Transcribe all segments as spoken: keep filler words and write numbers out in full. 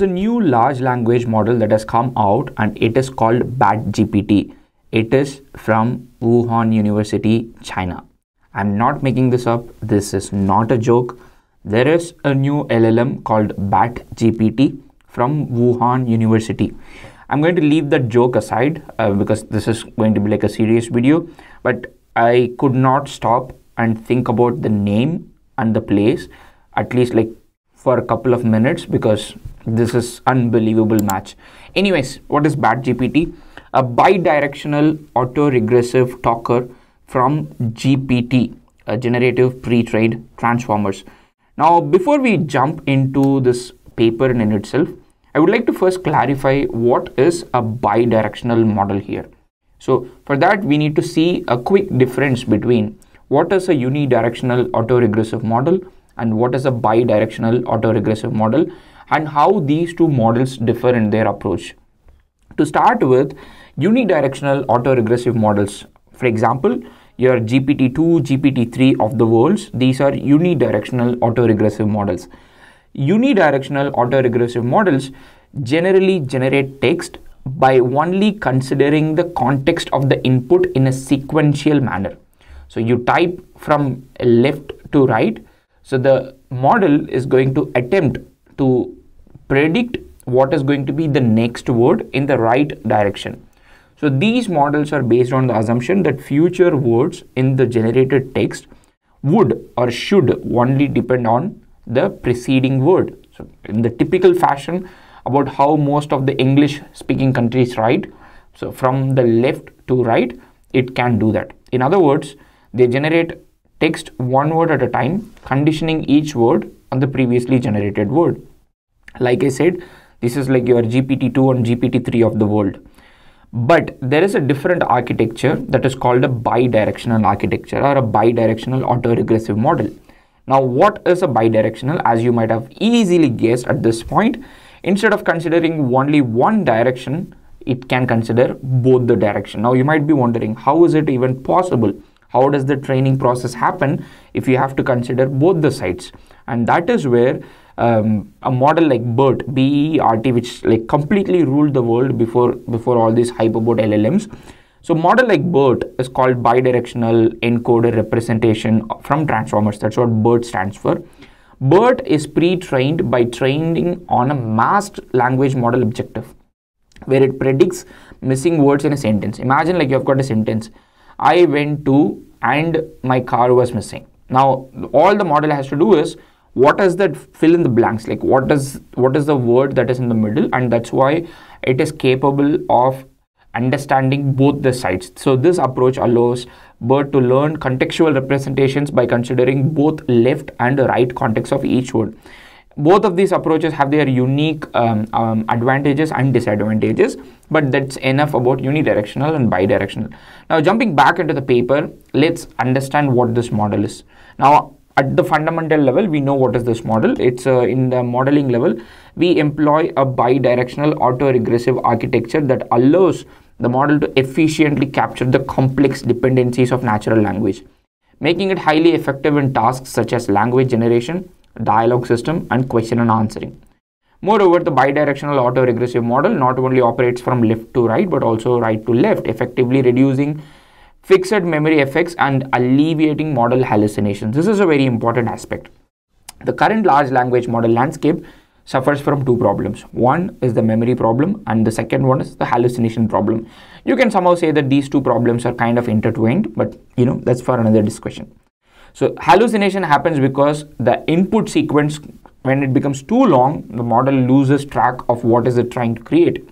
There's a new large language model that has come out and it is called BatGPT. It is from Wuhan University, China. I'm not making this up. This is not a joke. There is a new L L M called BatGPT from Wuhan University. I'm going to leave that joke aside uh, because this is going to be like a serious video, but I could not stop and think about the name and the place at least like for a couple of minutes because this is unbelievable match. Anyways, what is BatGPT? A bi-directional autoregressive talker from G P T, a generative pre-trained transformers. Now, before we jump into this paper in itself, I would like to first clarify what is a bi-directional model here. So for that, we need to see a quick difference between what is a unidirectional autoregressive model and what is a bidirectional autoregressive model and how these two models differ in their approach. To start with, unidirectional autoregressive models, for example, your G P T two, G P T three of the worlds, these are unidirectional autoregressive models. Unidirectional autoregressive models generally generate text by only considering the context of the input in a sequential manner. So you type from left to right. So the model is going to attempt to predict what is going to be the next word in the right direction. So these models are based on the assumption that future words in the generated text would or should only depend on the preceding word. So in the typical fashion about how most of the English speaking countries write, so from the left to right, it can do that. In other words, they generate text one word at a time, conditioning each word on the previously generated word. Like I said, this is like your G P T two and G P T three of the world. But there is a different architecture that is called a bidirectional architecture or a bidirectional autoregressive model. Now, what is a bidirectional? As you might have easily guessed at this point, instead of considering only one direction, it can consider both the direction. Now, you might be wondering, how is it even possible? How does the training process happen if you have to consider both the sides? And that is where um, a model like BERT, B E R T, which like completely ruled the world before, before all these hype about L L Ms. So model like BERT is called bidirectional encoder representation from transformers. That's what BERT stands for. BERT is pre-trained by training on a masked language model objective where it predicts missing words in a sentence. Imagine like you've got a sentence. I went to and my car was missing. Now, all the model has to do is what is that fill in the blanks? Like what does what is the word that is in the middle? And that's why it is capable of understanding both the sides. So this approach allows BERT to learn contextual representations by considering both left and right context of each word. Both of these approaches have their unique um, um, advantages and disadvantages, but that's enough about unidirectional and bidirectional. Now, jumping back into the paper, let's understand what this model is. Now, at the fundamental level, we know what is this model. It's uh, in the modeling level, we employ a bidirectional autoregressive architecture that allows the model to efficiently capture the complex dependencies of natural language, making it highly effective in tasks such as language generation, dialogue system, and question and answering. Moreover, the bidirectional autoregressive model not only operates from left to right, but also right to left, effectively reducing fixed memory effects and alleviating model hallucinations. This is a very important aspect. The current large language model landscape suffers from two problems. One is the memory problem and the second one is the hallucination problem. You can somehow say that these two problems are kind of intertwined, but you know, that's for another discussion. So hallucination happens because the input sequence, when it becomes too long, the model loses track of what is it trying to create.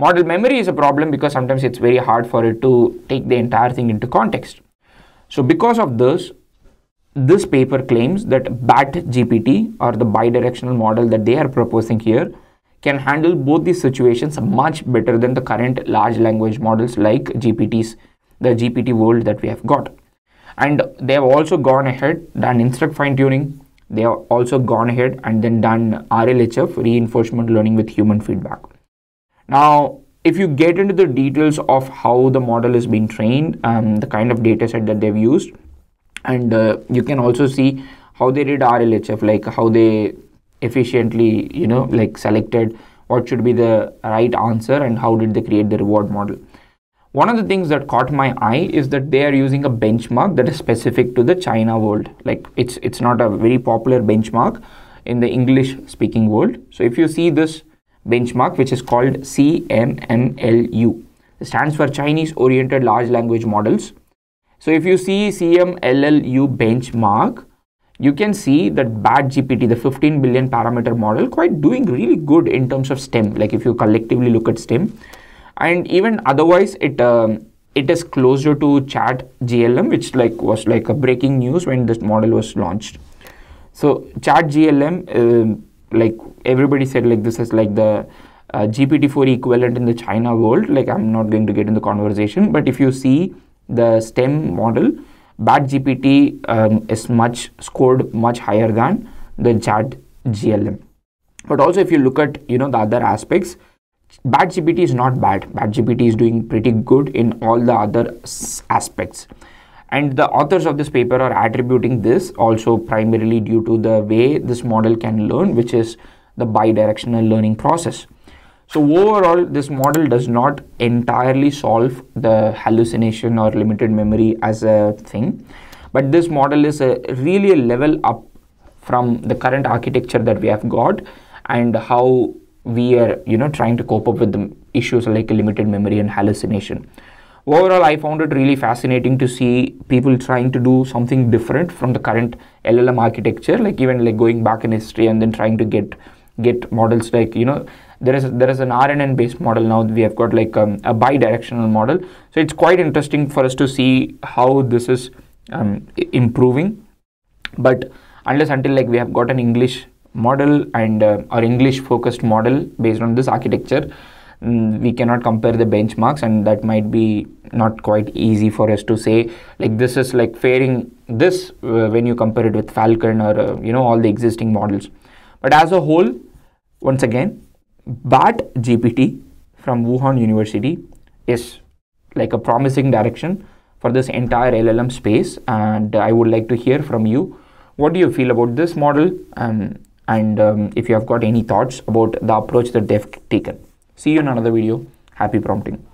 Model memory is a problem because sometimes it's very hard for it to take the entire thing into context. So because of this, this paper claims that BatGPT, or the bidirectional model that they are proposing here, can handle both these situations much better than the current large language models like G P Ts, the G P T world that we have got. And they have also gone ahead, done instruct fine tuning. They have also gone ahead and then done R L H F, reinforcement learning with human feedback. Now, if you get into the details of how the model is being trained, um, the kind of data set that they've used, and uh, you can also see how they did R L H F, like how they efficiently, you know, like selected what should be the right answer and how did they create the reward model. One of the things that caught my eye is that they are using a benchmark that is specific to the China world. Like it's it's not a very popular benchmark in the English speaking world. So if you see this benchmark, which is called C M M L U, it stands for Chinese Oriented Large Language Models. So if you see C M L L U benchmark, you can see that BatGPT, the fifteen billion parameter model, quite doing really good in terms of STEM. Like if you collectively look at STEM, and even otherwise, it um, it is closer to ChatGLM, which like was like a breaking news when this model was launched. So ChatGLM, uh, like everybody said, like this is like the uh, G P T four equivalent in the China world. Like I'm not going to get in the conversation, but if you see the STEM model, BatGPT um, is much scored much higher than the ChatGLM. But also, if you look at you know the other aspects, BatGPT is not bad. BatGPT is doing pretty good in all the other aspects. And the authors of this paper are attributing this also primarily due to the way this model can learn, which is the bi-directional learning process. So overall, this model does not entirely solve the hallucination or limited memory as a thing, but this model is a really a level up from the current architecture that we have got and how we are, you know, trying to cope up with the issues like limited memory and hallucination. Overall, I found it really fascinating to see people trying to do something different from the current L L M architecture, like even like going back in history and then trying to get get models like, you know, there is there is an R N N based model. Now we have got like um, a bi-directional model, so it's quite interesting for us to see how this is um, improving. But unless until like we have got an English model and uh, our English focused model based on this architecture, um, we cannot compare the benchmarks, and that might be not quite easy for us to say like this is like faring this uh, when you compare it with Falcon or uh, you know all the existing models. But as a whole, once again, BatGPT from Wuhan University is like a promising direction for this entire L L M space, and I would like to hear from you. What do you feel about this model, um, and um, if you have got any thoughts about the approach that they've taken? See you in another video. Happy prompting.